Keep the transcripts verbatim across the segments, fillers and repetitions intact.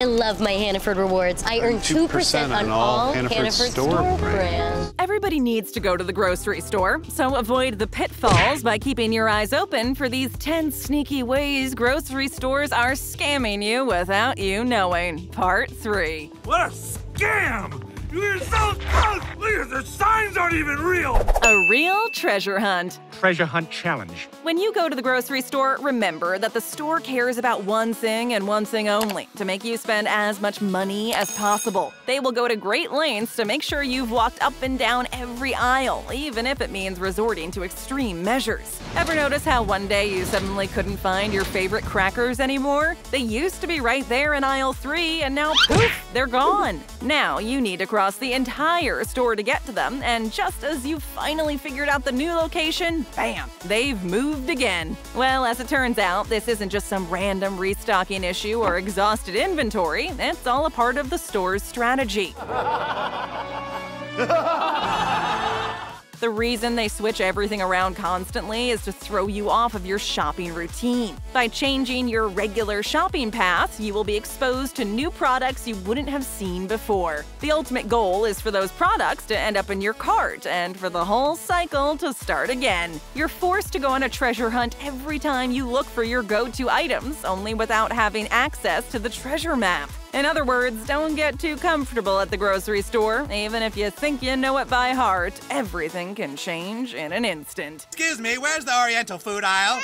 I love my Hannaford rewards. I earn two percent on all Hannaford store brands. Everybody needs to go to the grocery store, so avoid the pitfalls by keeping your eyes open for these ten sneaky ways grocery stores are scamming you without you knowing. Part three. What a scam! You're so close! Look at the signs aren't even real! A real treasure hunt. Treasure hunt challenge. When you go to the grocery store, remember that the store cares about one thing and one thing only, to make you spend as much money as possible. They will go to great lengths to make sure you've walked up and down every aisle, even if it means resorting to extreme measures. Ever notice how one day you suddenly couldn't find your favorite crackers anymore? They used to be right there in aisle three, and now poof, they're gone. Now you need to across the entire store to get to them, and just as you've finally figured out the new location, bam, they've moved again. Well, as it turns out, this isn't just some random restocking issue or exhausted inventory. It's all a part of the store's strategy. The reason they switch everything around constantly is to throw you off of your shopping routine. By changing your regular shopping path, you will be exposed to new products you wouldn't have seen before. The ultimate goal is for those products to end up in your cart and for the whole cycle to start again. You're forced to go on a treasure hunt every time you look for your go-to items, only without having access to the treasure map. In other words, don't get too comfortable at the grocery store. Even if you think you know it by heart, everything can change in an instant. Excuse me, where's the Oriental food aisle?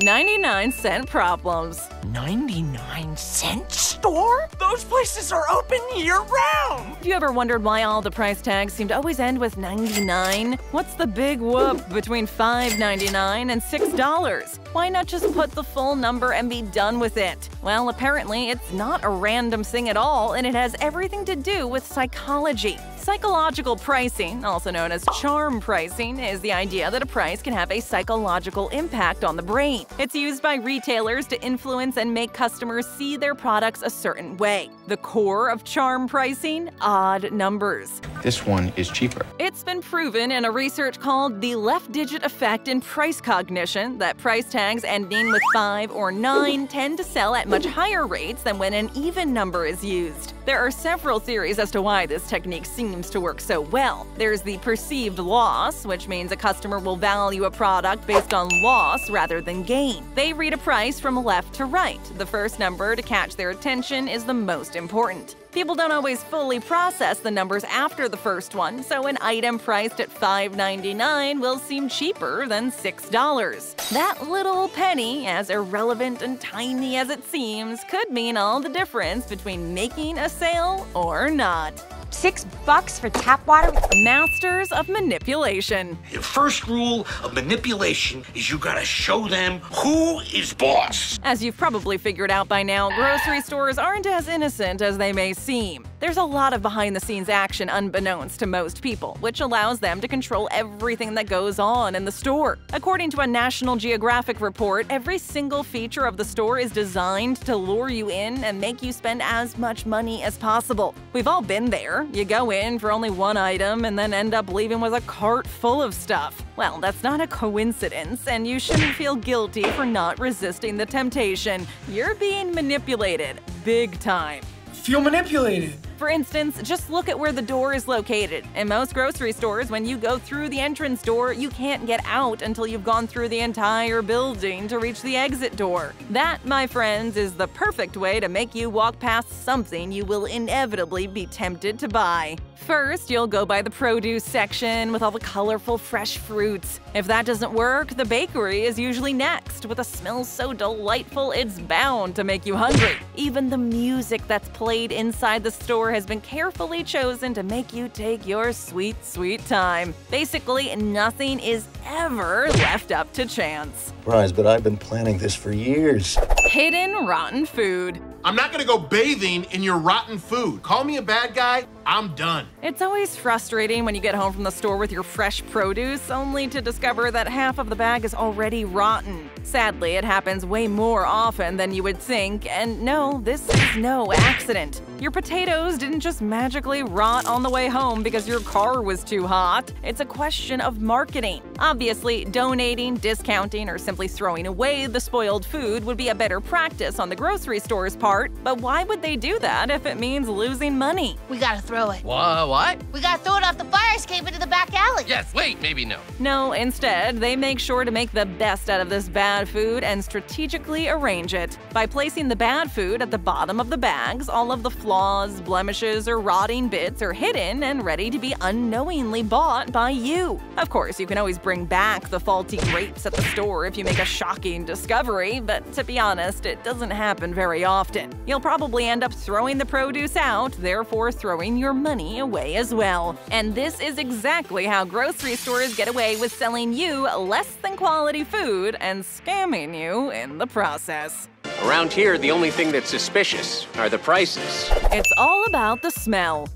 ninety-nine cent problems. ninety-nine cent store? Those places are open year-round! Have you ever wondered why all the price tags seem to always end with ninety-nine? What's the big whoop between five ninety-nine and six dollars? Why not just put the full number and be done with it? Well, apparently it's not a random thing at all, and it has everything to do with psychology. Psychological pricing, also known as charm pricing, is the idea that a price can have a psychological impact on the brain. It's used by retailers to influence and make customers see their products a certain way. The core of charm pricing? Odd numbers. This one is cheaper. It's been proven in a research called the left digit effect in price cognition that price tags ending with five or nine tend to sell at much higher rates than when an even number is used. There are several theories as to why this technique seems to work so well. There's the perceived loss, which means a customer will value a product based on loss rather than gain. They read a price from left to right. The first number to catch their attention is the most important. People don't always fully process the numbers after the first one, so an item priced at five ninety-nine will seem cheaper than six dollars. That little penny, as irrelevant and tiny as it seems, could mean all the difference between making a sale or not. Six bucks for tap water? Masters of manipulation. Your first rule of manipulation is you gotta show them who is boss. As you've probably figured out by now, grocery stores aren't as innocent as they may seem. There's a lot of behind-the-scenes action unbeknownst to most people, which allows them to control everything that goes on in the store. According to a National Geographic report, every single feature of the store is designed to lure you in and make you spend as much money as possible. We've all been there. You go in for only one item and then end up leaving with a cart full of stuff. Well, that's not a coincidence, and you shouldn't feel guilty for not resisting the temptation. You're being manipulated, big time. Feel manipulated. For instance, just look at where the door is located. In most grocery stores, when you go through the entrance door, you can't get out until you've gone through the entire building to reach the exit door. That, my friends, is the perfect way to make you walk past something you will inevitably be tempted to buy. First, you'll go by the produce section with all the colorful fresh fruits. If that doesn't work, the bakery is usually next, with a smell so delightful it's bound to make you hungry. Even the music that's played inside the store has been carefully chosen to make you take your sweet, sweet time. Basically, nothing is ever left up to chance. Surprise, but I've been planning this for years. Hidden rotten food. I'm not gonna go bathing in your rotten food. Call me a bad guy. I'm done. It's always frustrating when you get home from the store with your fresh produce, only to discover that half of the bag is already rotten. Sadly, it happens way more often than you would think, and no, this is no accident. Your potatoes didn't just magically rot on the way home because your car was too hot. It's a question of marketing. Obviously, donating, discounting, or simply throwing away the spoiled food would be a better practice on the grocery store's part, but why would they do that if it means losing money? We gotta throw it. Wha- what? We gotta throw it off the fire escape into the back alley. Yes, wait, maybe no. No, instead, they make sure to make the best out of this bad food and strategically arrange it. By placing the bad food at the bottom of the bags, all of the flaws, blemishes, or rotting bits are hidden and ready to be unknowingly bought by you. Of course, you can always bring back the faulty grapes at the store if you make a shocking discovery, but to be honest, it doesn't happen very often. You'll probably end up throwing the produce out, therefore throwing your money away as well. And this is exactly how grocery stores get away with selling you less than quality food and scamming you in the process. Around here, the only thing that's suspicious are the prices. It's all about the smell.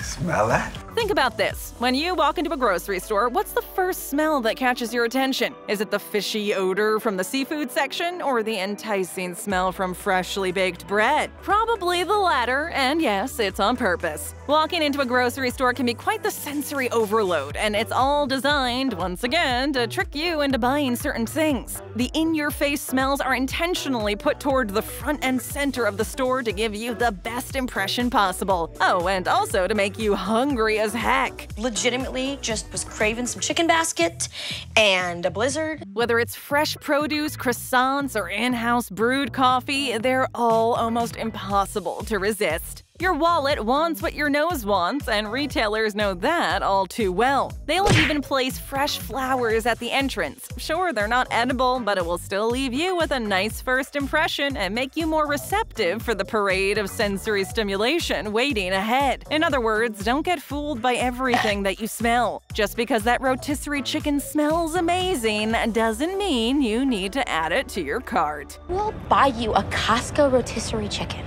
Smell that? Think about this. When you walk into a grocery store, what's the first smell that catches your attention? Is it the fishy odor from the seafood section or the enticing smell from freshly baked bread? Probably the latter, and yes, it's on purpose. Walking into a grocery store can be quite the sensory overload, and it's all designed, once again, to trick you into buying certain things. The in-your-face smells are intentionally put toward the front and center of the store to give you the best impression possible. Oh, and also to make you hungry as heck. Legitimately just was craving some chicken basket and a blizzard. Whether it's fresh produce, croissants, or in-house brewed coffee, they're all almost impossible to resist. Your wallet wants what your nose wants, and retailers know that all too well. They'll even place fresh flowers at the entrance. Sure, they're not edible, but it will still leave you with a nice first impression and make you more receptive for the parade of sensory stimulation waiting ahead. In other words, don't get fooled by everything that you smell. Just because that rotisserie chicken smells amazing doesn't mean you need to add it to your cart. We'll buy you a Costco rotisserie chicken.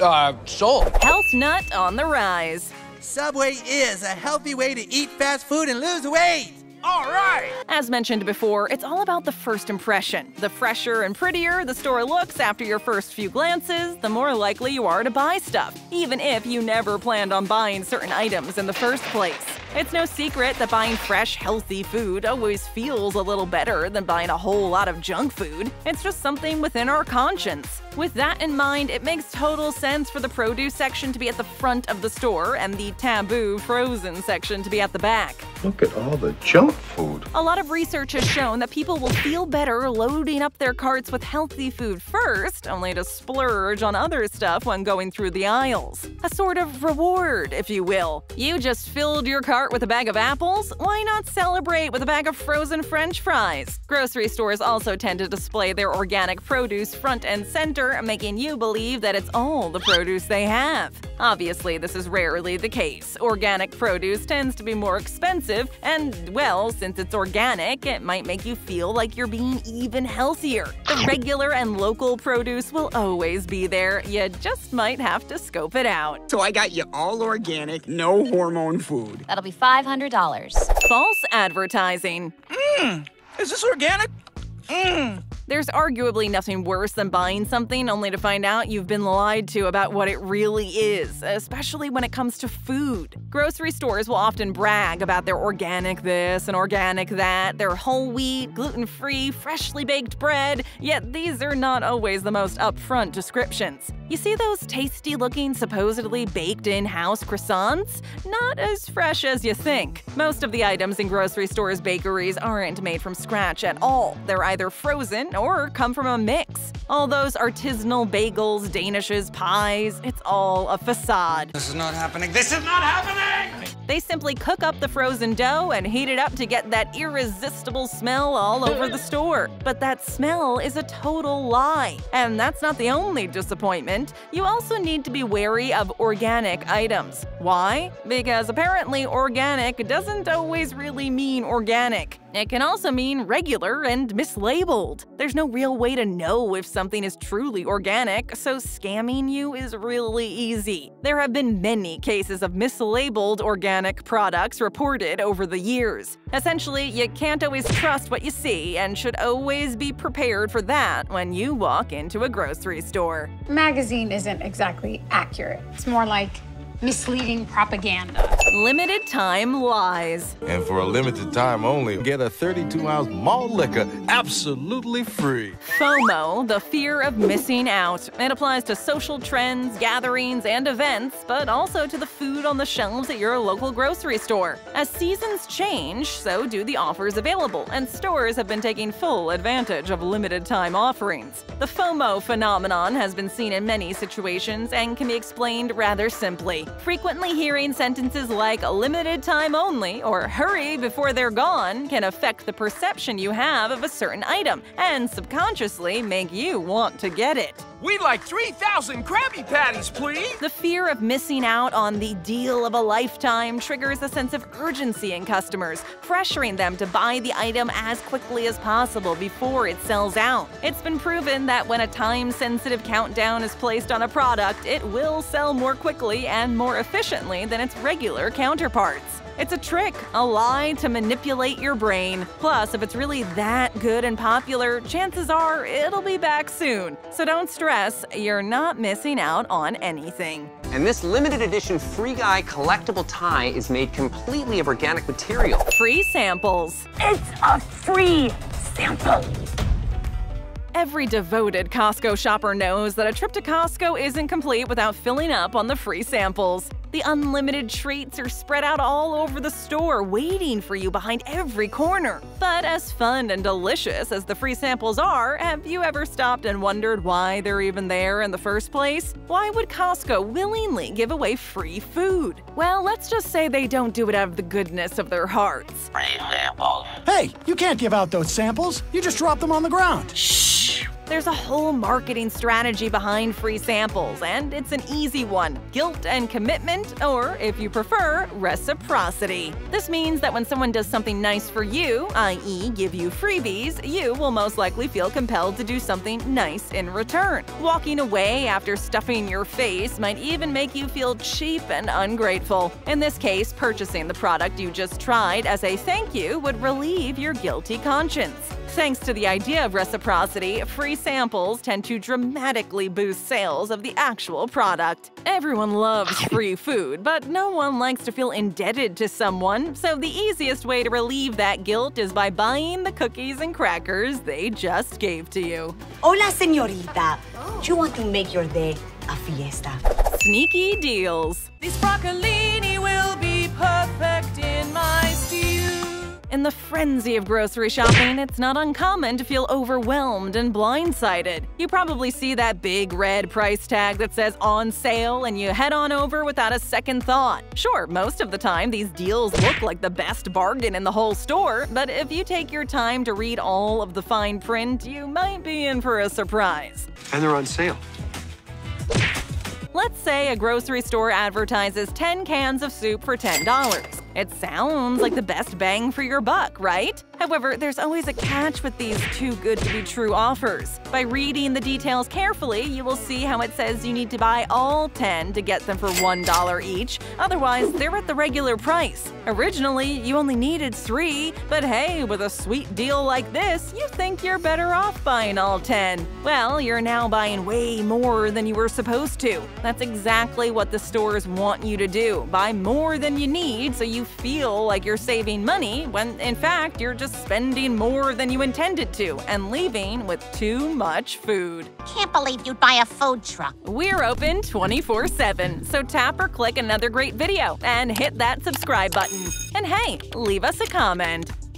Uh, sold. Health nut on the rise. Subway is a healthy way to eat fast food and lose weight. All right! As mentioned before, it's all about the first impression. The fresher and prettier the store looks after your first few glances, the more likely you are to buy stuff, even if you never planned on buying certain items in the first place. It's no secret that buying fresh, healthy food always feels a little better than buying a whole lot of junk food. It's just something within our conscience. With that in mind, it makes total sense for the produce section to be at the front of the store and the taboo frozen section to be at the back. Look at all the junk food. A lot of research has shown that people will feel better loading up their carts with healthy food first, only to splurge on other stuff when going through the aisles. A sort of reward, if you will. You just filled your cart with a bag of apples? Why not celebrate with a bag of frozen French fries? Grocery stores also tend to display their organic produce front and center, making you believe that it's all the produce they have. Obviously, this is rarely the case. Organic produce tends to be more expensive, and, well, since it's organic, it might make you feel like you're being even healthier. The regular and local produce will always be there. You just might have to scope it out. So I got you all organic, no hormone food. That'll be five hundred dollars. False advertising. Mmm, is this organic? Mmm. There's arguably nothing worse than buying something only to find out you've been lied to about what it really is, especially when it comes to food. Grocery stores will often brag about their organic this and organic that, their whole wheat, gluten-free, freshly baked bread, yet these are not always the most upfront descriptions. You see those tasty-looking, supposedly baked in-house croissants? Not as fresh as you think. Most of the items in grocery stores' bakeries aren't made from scratch at all. They're either frozen or or come from a mix. All those artisanal bagels, danishes, pies, it's all a facade. This is not happening. This is not happening! They simply cook up the frozen dough and heat it up to get that irresistible smell all over the store. But that smell is a total lie. And that's not the only disappointment. You also need to be wary of organic items. Why? Because apparently organic doesn't always really mean organic. It can also mean regular and mislabeled. There's no real way to know if something is truly organic, so scamming you is really easy. There have been many cases of mislabeled organic products reported over the years. Essentially, you can't always trust what you see and should always be prepared for that when you walk into a grocery store. Magazine isn't exactly accurate. It's more like misleading propaganda. Limited time lies. And for a limited time only, get a thirty-two ounce malt liquor absolutely free. FOMO, the fear of missing out. It applies to social trends, gatherings, and events, but also to the food on the shelves at your local grocery store. As seasons change, so do the offers available, and stores have been taking full advantage of limited time offerings. The FOMO phenomenon has been seen in many situations and can be explained rather simply. Frequently hearing sentences like limited time only or hurry before they're gone can affect the perception you have of a certain item and subconsciously make you want to get it. We'd like three thousand Krabby Patties, please! The fear of missing out on the deal of a lifetime triggers a sense of urgency in customers, pressuring them to buy the item as quickly as possible before it sells out. It's been proven that when a time-sensitive countdown is placed on a product, it will sell more quickly and more efficiently than its regular counterparts. It's a trick, a lie to manipulate your brain. Plus, if it's really that good and popular, chances are it'll be back soon. So don't stress, you're not missing out on anything. And this limited edition Free Guy collectible tie is made completely of organic material. Free samples. It's a free sample. Every devoted Costco shopper knows that a trip to Costco isn't complete without filling up on the free samples. The unlimited treats are spread out all over the store, waiting for you behind every corner. But as fun and delicious as the free samples are, have you ever stopped and wondered why they're even there in the first place? Why would Costco willingly give away free food? Well, let's just say they don't do it out of the goodness of their hearts. Free samples. Hey, you can't give out those samples. You just drop them on the ground. Shh. There's a whole marketing strategy behind free samples, and it's an easy one: guilt and commitment, or if you prefer, reciprocity. This means that when someone does something nice for you, that is give you freebies, you will most likely feel compelled to do something nice in return. Walking away after stuffing your face might even make you feel cheap and ungrateful. In this case, purchasing the product you just tried as a thank you would relieve your guilty conscience. Thanks to the idea of reciprocity, free samples tend to dramatically boost sales of the actual product. Everyone loves free food, but no one likes to feel indebted to someone, so the easiest way to relieve that guilt is by buying the cookies and crackers they just gave to you. Hola, señorita. Oh. You want to make your day a fiesta. Sneaky deals. This broccolini will be perfect in my stew. In the frenzy of grocery shopping, it's not uncommon to feel overwhelmed and blindsided. You probably see that big red price tag that says on sale and you head on over without a second thought. Sure, most of the time these deals look like the best bargain in the whole store, but if you take your time to read all of the fine print, you might be in for a surprise. And they're on sale. Let's say a grocery store advertises ten cans of soup for ten dollars. It sounds like the best bang for your buck, right? However, there's always a catch with these too-good-to-be-true offers. By reading the details carefully, you will see how it says you need to buy all ten to get them for one dollar each, otherwise they're at the regular price. Originally, you only needed three, but hey, with a sweet deal like this, you think you're better off buying all ten. Well, you're now buying way more than you were supposed to. That's exactly what the stores want you to do, buy more than you need so you You feel like you're saving money when, in fact, you're just spending more than you intended to and leaving with too much food. Can't believe you'd buy a food truck. We're open twenty-four seven, so tap or click another great video and hit that subscribe button. And hey, leave us a comment.